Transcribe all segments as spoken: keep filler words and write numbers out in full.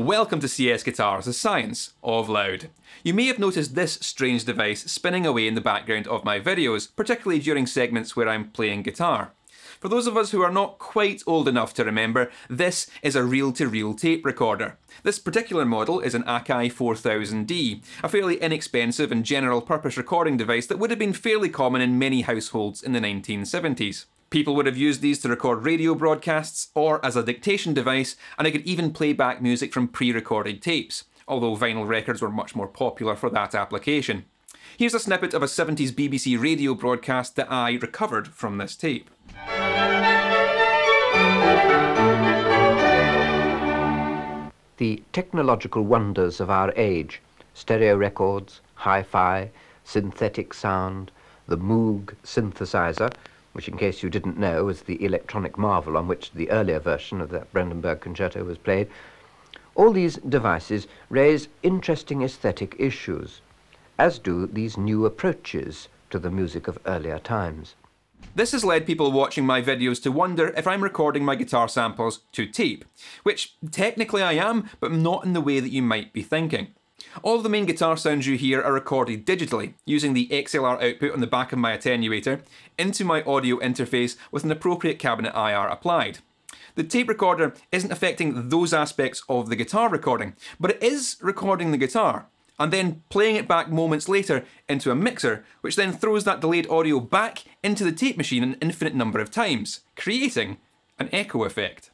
Welcome to C S Guitars, the science of loud. You may have noticed this strange device spinning away in the background of my videos, particularly during segments where I'm playing guitar. For those of us who are not quite old enough to remember, this is a reel-to-reel tape recorder. This particular model is an Akai four thousand D, a fairly inexpensive and general-purpose recording device that would have been fairly common in many households in the nineteen seventies. People would have used these to record radio broadcasts or as a dictation device, and it could even play back music from pre-recorded tapes, although vinyl records were much more popular for that application. Here's a snippet of a seventies B B C radio broadcast that I recovered from this tape. The technological wonders of our age, stereo records, hi-fi, synthetic sound, the Moog synthesizer, which in case you didn't know was the electronic marvel on which the earlier version of that Brandenburg Concerto was played, all these devices raise interesting aesthetic issues, as do these new approaches to the music of earlier times. This has led people watching my videos to wonder if I'm recording my guitar samples to tape, which technically I am, but not in the way that you might be thinking. All of the main guitar sounds you hear are recorded digitally, using the X L R output on the back of my attenuator into my audio interface with an appropriate cabinet I R applied. The tape recorder isn't affecting those aspects of the guitar recording, but it is recording the guitar, and then playing it back moments later into a mixer, which then throws that delayed audio back into the tape machine an infinite number of times, creating an echo effect.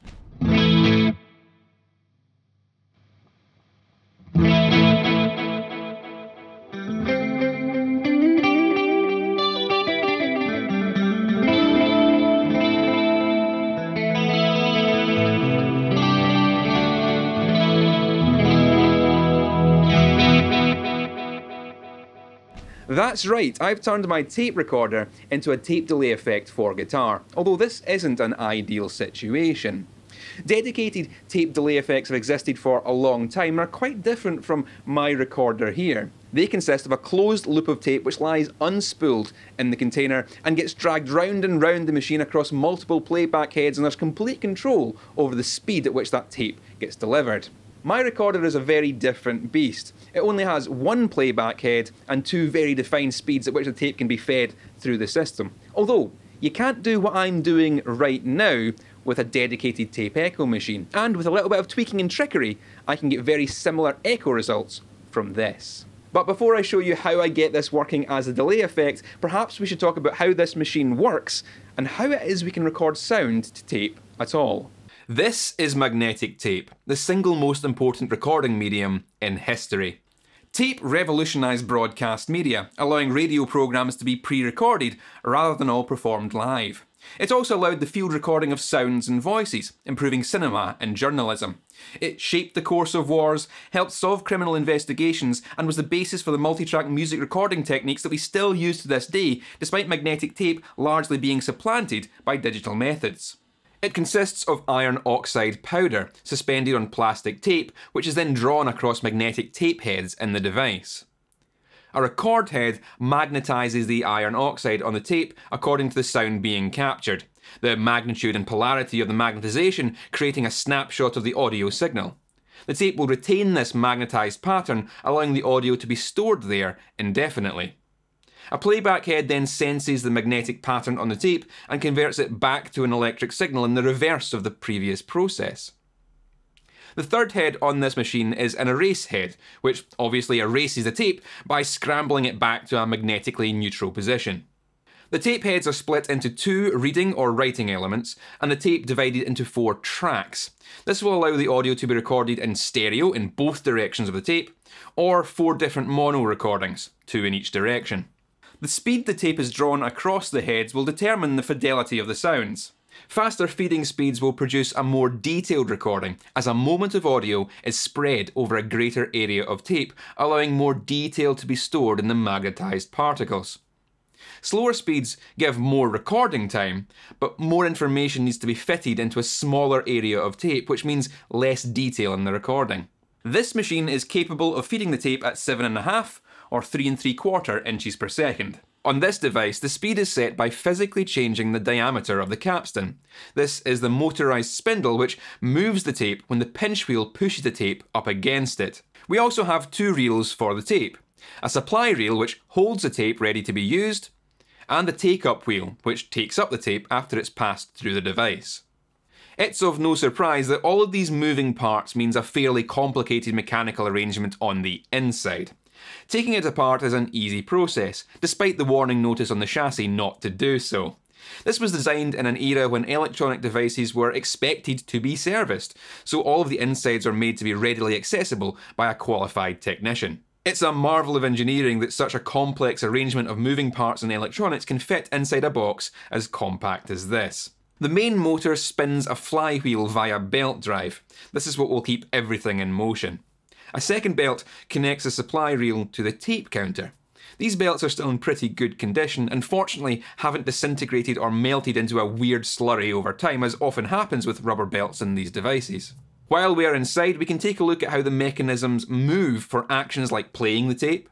That's right, I've turned my tape recorder into a tape delay effect for guitar, although this isn't an ideal situation. Dedicated tape delay effects have existed for a long time and are quite different from my recorder here. They consist of a closed loop of tape which lies unspooled in the container and gets dragged round and round the machine across multiple playback heads, and there's complete control over the speed at which that tape gets delivered. My recorder is a very different beast. It only has one playback head and two very defined speeds at which the tape can be fed through the system. Although, you can't do what I'm doing right now with a dedicated tape echo machine. And with a little bit of tweaking and trickery, I can get very similar echo results from this. But before I show you how I get this working as a delay effect, perhaps we should talk about how this machine works and how it is we can record sound to tape at all. This is magnetic tape, the single most important recording medium in history. Tape revolutionised broadcast media, allowing radio programmes to be pre-recorded rather than all performed live. It also allowed the field recording of sounds and voices, improving cinema and journalism. It shaped the course of wars, helped solve criminal investigations, and was the basis for the multi-track music recording techniques that we still use to this day, despite magnetic tape largely being supplanted by digital methods. It consists of iron oxide powder suspended on plastic tape, which is then drawn across magnetic tape heads in the device. A record head magnetises the iron oxide on the tape according to the sound being captured, the magnitude and polarity of the magnetisation creating a snapshot of the audio signal. The tape will retain this magnetised pattern, allowing the audio to be stored there indefinitely. A playback head then senses the magnetic pattern on the tape and converts it back to an electric signal in the reverse of the previous process. The third head on this machine is an erase head, which obviously erases the tape by scrambling it back to a magnetically neutral position. The tape heads are split into two reading or writing elements, and the tape divided into four tracks. This will allow the audio to be recorded in stereo in both directions of the tape, or four different mono recordings, two in each direction. The speed the tape is drawn across the heads will determine the fidelity of the sounds. Faster feeding speeds will produce a more detailed recording, as a moment of audio is spread over a greater area of tape, allowing more detail to be stored in the magnetised particles. Slower speeds give more recording time, but more information needs to be fitted into a smaller area of tape, which means less detail in the recording. This machine is capable of feeding the tape at seven and a half, or three and three quarter inches per second. On this device, the speed is set by physically changing the diameter of the capstan. This is the motorized spindle which moves the tape when the pinch wheel pushes the tape up against it. We also have two reels for the tape. A supply reel which holds the tape ready to be used, and the take-up wheel which takes up the tape after it's passed through the device. It's of no surprise that all of these moving parts means a fairly complicated mechanical arrangement on the inside. Taking it apart is an easy process, despite the warning notice on the chassis not to do so. This was designed in an era when electronic devices were expected to be serviced, so all of the insides are made to be readily accessible by a qualified technician. It's a marvel of engineering that such a complex arrangement of moving parts and electronics can fit inside a box as compact as this. The main motor spins a flywheel via belt drive. This is what will keep everything in motion. A second belt connects the supply reel to the tape counter. These belts are still in pretty good condition and fortunately haven't disintegrated or melted into a weird slurry over time, as often happens with rubber belts in these devices. While we are inside, we can take a look at how the mechanisms move for actions like playing the tape,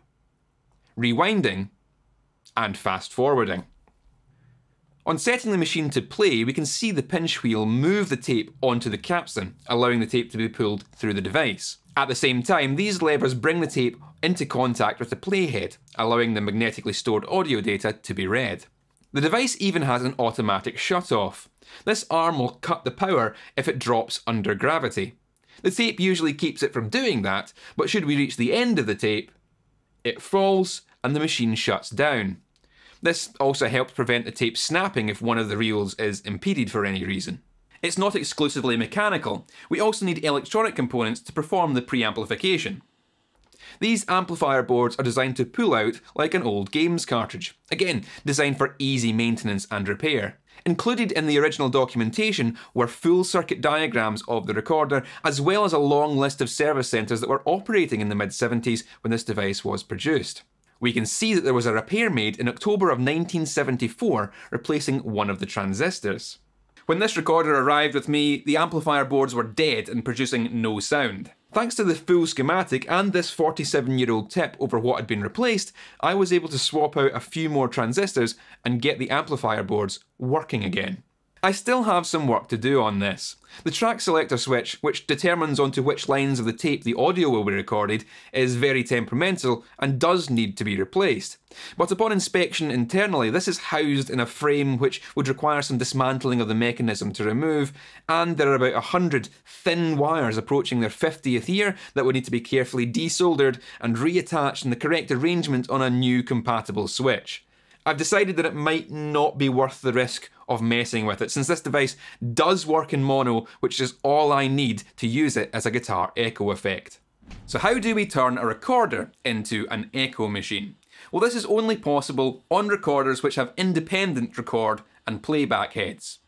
rewinding, and fast forwarding. On setting the machine to play, we can see the pinch wheel move the tape onto the capstan, allowing the tape to be pulled through the device. At the same time, these levers bring the tape into contact with the playhead, allowing the magnetically stored audio data to be read. The device even has an automatic shut-off. This arm will cut the power if it drops under gravity. The tape usually keeps it from doing that, but should we reach the end of the tape, it falls and the machine shuts down. This also helps prevent the tape snapping if one of the reels is impeded for any reason. It's not exclusively mechanical. We also need electronic components to perform the preamplification. These amplifier boards are designed to pull out like an old games cartridge. Again, designed for easy maintenance and repair. Included in the original documentation were full circuit diagrams of the recorder, as well as a long list of service centres that were operating in the mid seventies when this device was produced. We can see that there was a repair made in October of nineteen seventy-four, replacing one of the transistors. When this recorder arrived with me, the amplifier boards were dead and producing no sound. Thanks to the full schematic and this forty-seven-year-old tip over what had been replaced, I was able to swap out a few more transistors and get the amplifier boards working again. I still have some work to do on this. The track selector switch, which determines onto which lines of the tape the audio will be recorded, is very temperamental and does need to be replaced. But upon inspection internally, this is housed in a frame which would require some dismantling of the mechanism to remove, and there are about one hundred thin wires approaching their fiftieth year that would need to be carefully desoldered and reattached in the correct arrangement on a new compatible switch. I've decided that it might not be worth the risk of messing with it, since this device does work in mono, which is all I need to use it as a guitar echo effect. So how do we turn a recorder into an echo machine? Well, this is only possible on recorders which have independent record and playback heads.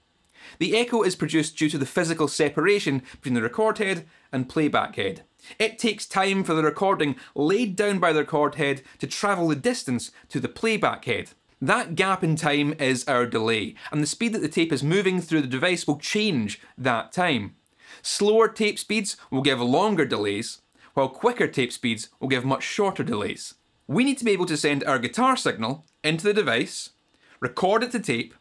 The echo is produced due to the physical separation between the record head and playback head. It takes time for the recording laid down by the record head to travel the distance to the playback head. That gap in time is our delay, and the speed that the tape is moving through the device will change that time. Slower tape speeds will give longer delays, while quicker tape speeds will give much shorter delays. We need to be able to send our guitar signal into the device, record it to tape,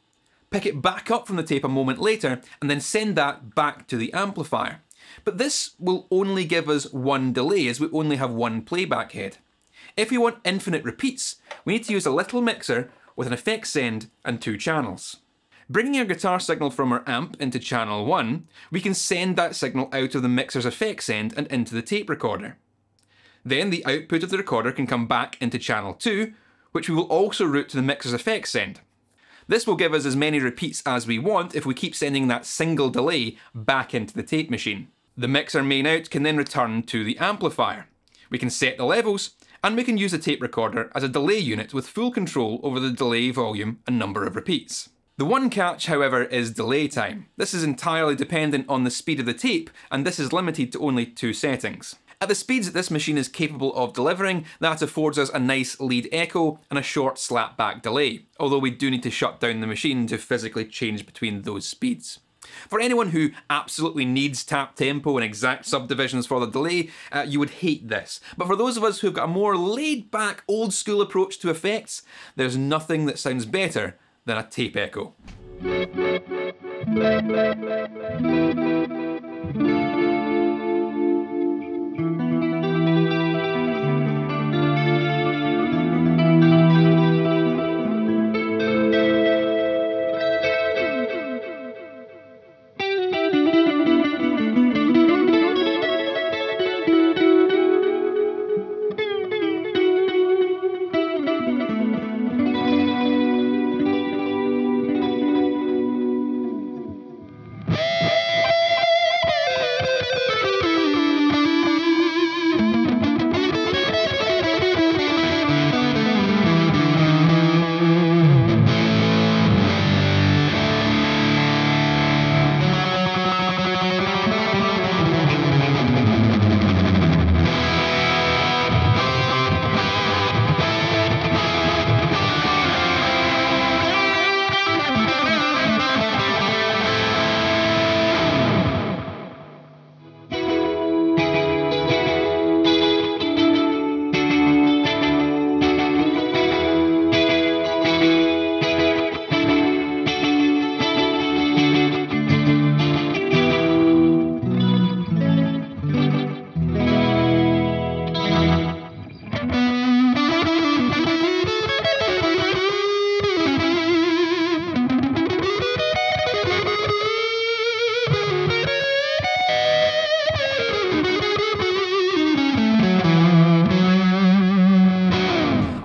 pick it back up from the tape a moment later, and then send that back to the amplifier. But this will only give us one delay, as we only have one playback head. If we want infinite repeats, we need to use a little mixer with an effects send and two channels. Bringing our guitar signal from our amp into channel one, we can send that signal out of the mixer's effects send and into the tape recorder. Then the output of the recorder can come back into channel two, which we will also route to the mixer's effects send. This will give us as many repeats as we want if we keep sending that single delay back into the tape machine. The mixer main out can then return to the amplifier. We can set the levels, and we can use the tape recorder as a delay unit with full control over the delay volume and number of repeats. The one catch, however, is delay time. This is entirely dependent on the speed of the tape, and this is limited to only two settings. At the speeds that this machine is capable of delivering, that affords us a nice lead echo and a short slapback delay, although we do need to shut down the machine to physically change between those speeds. For anyone who absolutely needs tap tempo and exact subdivisions for the delay, uh, you would hate this. But for those of us who've got a more laid-back, old-school approach to effects, there's nothing that sounds better than a tape echo.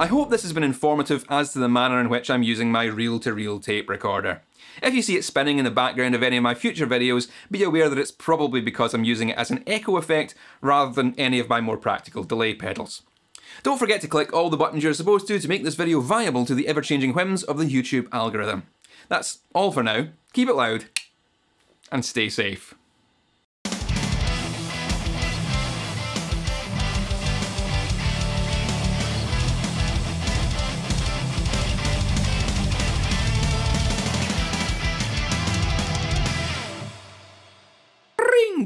I hope this has been informative as to the manner in which I'm using my reel-to-reel tape recorder. If you see it spinning in the background of any of my future videos, be aware that it's probably because I'm using it as an echo effect rather than any of my more practical delay pedals. Don't forget to click all the buttons you're supposed to to make this video viable to the ever-changing whims of the YouTube algorithm. That's all for now. Keep it loud and stay safe.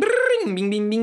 bing, bing, bing, bing, bing.